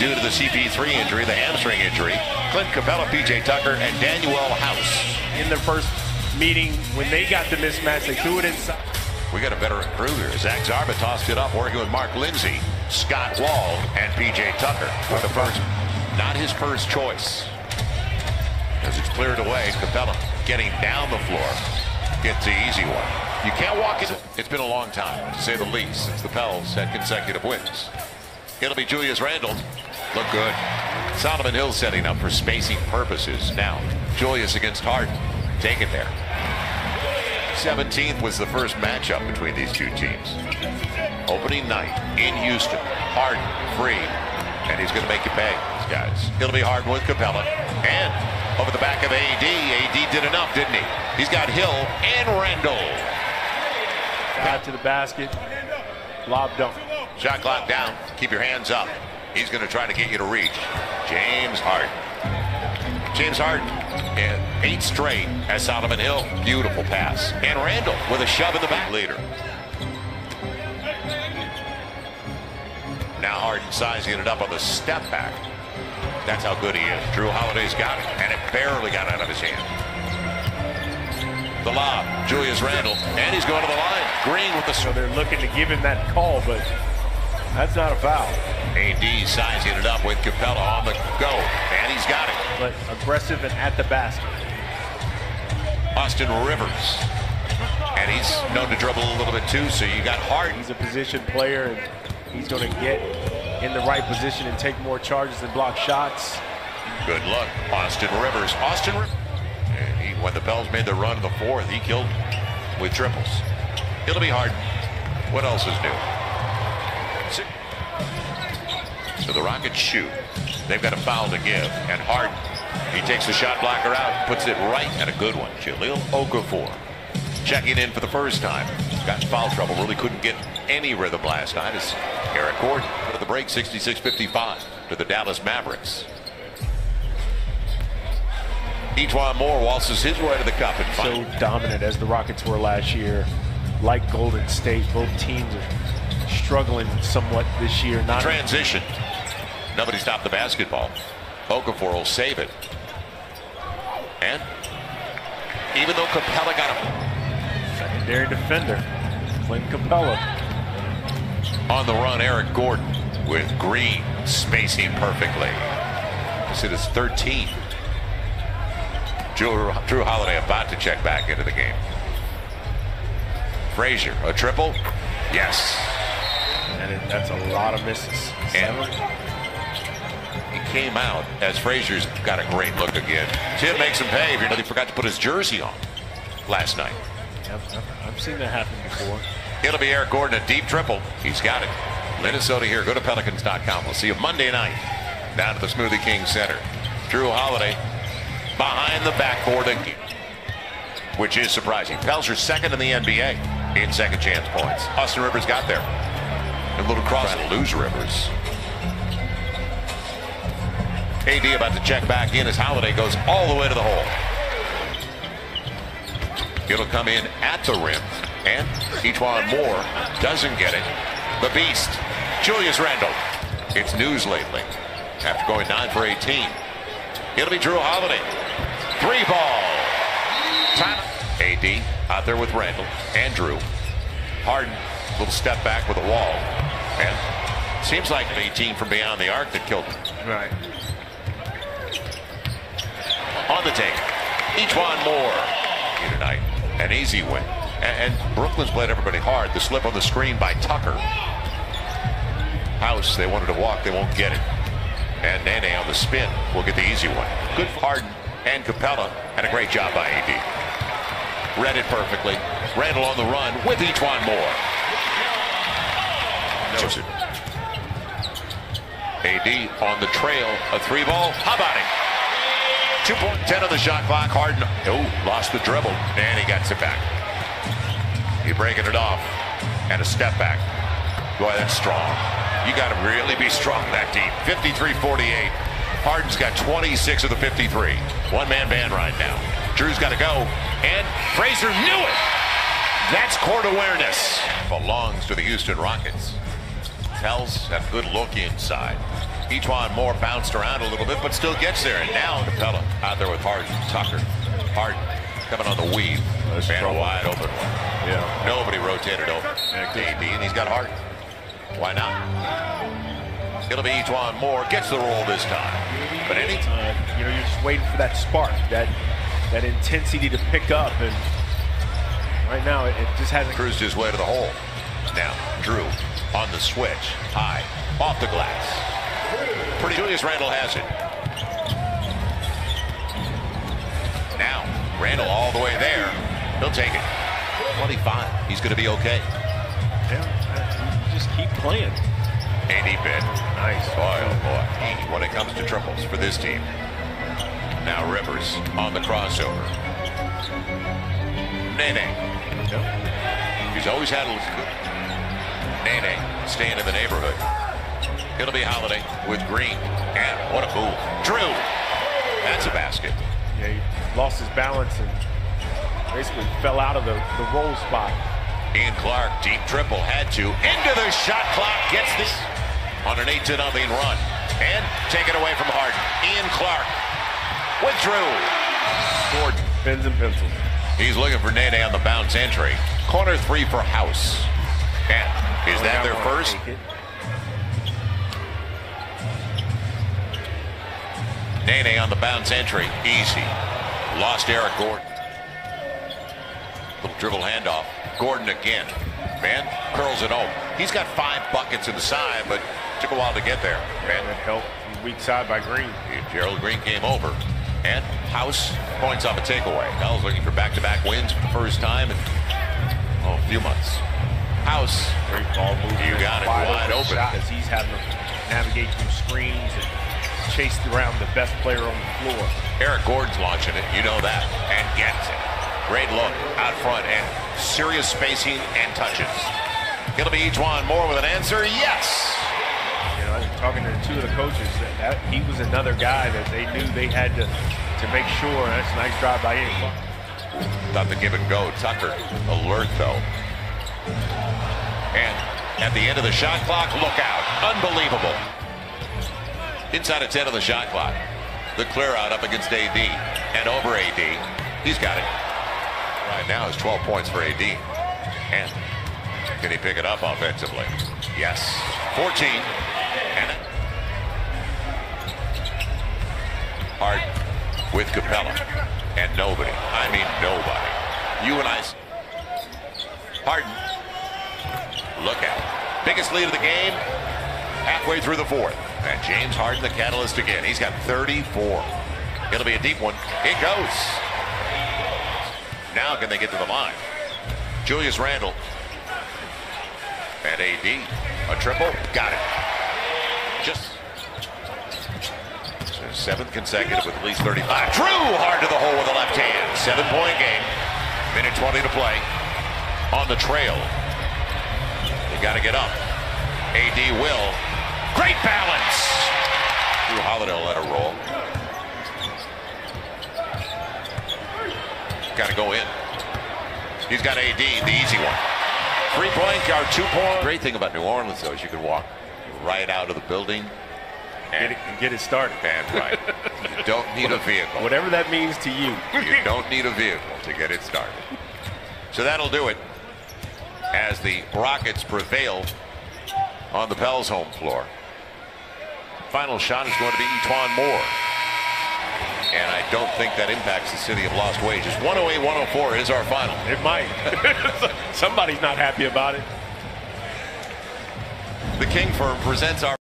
due to the CP3 injury, the hamstring injury. Clint Capela, PJ Tucker, and Danuel House. In their first meeting, when they got the mismatch, they threw it inside. We got a better crew here. Zach Zarba tossed it up, working with Mark Lindsay, Scott Wall, and PJ Tucker with the first, not his first choice. As it's cleared away, Capela getting down the floor gets the easy one. You can't walk in. It's been a long time, to say the least, since the Pels had consecutive wins. It'll be Julius Randle. Look good. Solomon Hill setting up for spacing purposes now. Julius against Harden. Take it there. 17th was the first matchup between these two teams. Opening night in Houston. Harden free. And he's going to make it pay, guys. It'll be Harden with Capela. And over the back of AD. AD did enough, didn't he? He's got Hill and Randle. Got to the basket, lob dunk. Shot clock down, keep your hands up. He's going to try to get you to reach. James Harden. James Harden, and 8 straight as Solomon Hill. Beautiful pass. And Randle with a shove in the back. Leader. Now Harden sizing it up on the step back. That's how good he is. Jrue Holiday's got it, and it barely got out of his hand. The lob, Julius Randle, and he's going to the line. Green with the... So they're looking to give him that call, but that's not a foul. AD sizing it up with Capela on the go, and he's got it. But aggressive and at the basket. Austin Rivers, and he's known to dribble a little bit too, so you got Harden. He's a position player, and he's going to get in the right position and take more charges and block shots. Good luck, Austin Rivers. Austin Rivers. When the Pels made the run in the fourth, he killed with triples. It'll be Harden. What else is new? So the Rockets shoot. They've got a foul to give. And Harden, he takes the shot blocker out, puts it right at a good one. Jahlil Okafor checking in for the first time. Got foul trouble, really couldn't get any rhythm last night. It's Eric Gordon for the break, 66-55 to the Dallas Mavericks. E'Twaun Moore waltzes his way to the cup and so dominant as the Rockets were last year. Like Golden State, both teams are struggling somewhat this year. Not transition. Nobody stopped the basketball. Okafor will save it. And even though Capela got him. Secondary defender, Clint Capela. On the run, Eric Gordon with Green spacing perfectly. This is 13. Jrue Holiday about to check back into the game. Frazier, a triple. Yes. And that's a lot of misses. And he came out as Frazier's got a great look again. Tim makes him pay. If you know, he forgot to put his jersey on last night. I've seen that happen before. It'll be Eric Gordon, a deep triple. He's got it. Minnesota here. Go to Pelicans.com. We'll see you Monday night down to the Smoothie King Center. Jrue Holiday. Behind the backboard again, which is surprising. Pels are second in the NBA in second chance points. Austin Rivers got there. A little cross to lose Rivers. AD about to check back in as Holiday goes all the way to the hole. It'll come in at the rim, and E'Twaun Moore doesn't get it. The beast, Julius Randle. It's news lately after going 9 for 18. It'll be Jrue Holiday. Three ball. Time. AD out there with Randle and Jrue. Harden, little step back with a wall. And seems like an 18 from beyond the arc that killed him. Right. On the take. E'Twaun Moore here tonight. An easy win. And Brooklyn's played everybody hard. The slip on the screen by Tucker. House, they wanted to walk, they won't get it. And Nene on the spin will get the easy one. Good for Harden and Capela, and a great job by AD. Read it perfectly. Randle on the run with E'Twaun Moore. Knows it. AD on the trail, a three ball. How about it? 2.10 on the shot clock. Harden, oh, lost the dribble. And he gets it back. He's breaking it off. And a step back. Boy, that's strong. You got to really be strong that deep. 53-48. Harden's got 26 of the 53. One-man band right now. Drue's got to go. And Frazier knew it. That's court awareness. Belongs to the Houston Rockets. Pels have good look inside. E'Twaun Moore bounced around a little bit, but still gets there. And now Capela out there with Harden. Tucker. Harden coming on the weave. And a wide open one. Yeah. Nobody rotated over. AD, and he's got Harden. Why not? It'll be E'Twaun Moore. Gets the roll this time. But anytime, you know, you're just waiting for that spark, that intensity to pick up. And right now, it just hasn't. Cruised his way to the hole. Now, Jrue on the switch. High. Off the glass. Pretty. Julius Randle has it. Now, Randle all the way there. He'll take it. 25. He's going to be okay. Yeah, just keep playing. And he bit. Nice. Boy, oh boy. When it comes to triples for this team. Now Rivers on the crossover. Nene. Yep. He's always had a look good. Nene staying in the neighborhood. It'll be Holiday with Green. And what a move. Jrue. That's a basket. Yeah, he lost his balance and basically fell out of the roll spot. Ian Clark, deep triple, had to. Into the shot clock, gets this on an 8-0 run. And take it away from Harden. Ian Clark with Jrue. Gordon. Pins and pencils. He's looking for Nene on the bounce entry. Corner three for House. And is that their first? Nene on the bounce entry. Easy. Lost Eric Gordon. Little dribble handoff. Gordon again. Van curls it home. He's got 5 buckets in the side, but took a while to get there. Van helped weak side by Green. Gerald Green came over. And House points off a takeaway. Hell's looking for back-to-back wins for the first time in a few months. House. Great ball move. You got it wide open. Because he's having to navigate through screens and chased around the best player on the floor. Eric Gordon's launching it. You know that. And gets it. Great look out front and serious spacing and touches. It'll be E'Twaun Moore with an answer. Yes. You know, talking to 2 of the coaches, that he was another guy that they knew they had to make sure. That's a nice drive by E'Twaun. Thought the give and go. Tucker alert though. And at the end of the shot clock, look out! Unbelievable. Inside of 10 of the shot clock. The clear out up against AD and over AD. He's got it. Right now is 12 points for AD. And can he pick it up offensively? Yes. 14. And Harden with Capela. And nobody. I mean nobody. You and I. Harden. Look out. Biggest lead of the game. Halfway through the 4th. And James Harden, the catalyst again. He's got 34. It'll be a deep one. It goes. Now can they get to the line? Julius Randle. And AD. A triple. Got it. Just 7th consecutive with at least 35. Jrue hard to the hole with the left hand. 7-point game. Minute 20 to play. On the trail. They got to get up. AD will. Great balance. Jrue Holiday will let her roll. Got to go in. He's got AD, the easy one. 3-point or 2-point. Great thing about New Orleans, though, is you can walk right out of the building and get it started. And right. You don't need a vehicle. Whatever that means to you. You don't need a vehicle to get it started. So that'll do it as the Rockets prevail on the Pels' home floor. Final shot is going to be E'Twaun Moore. And I don't think that impacts the city of lost wages. 108-104 is our final. It might. Somebody's not happy about it. The King Firm presents our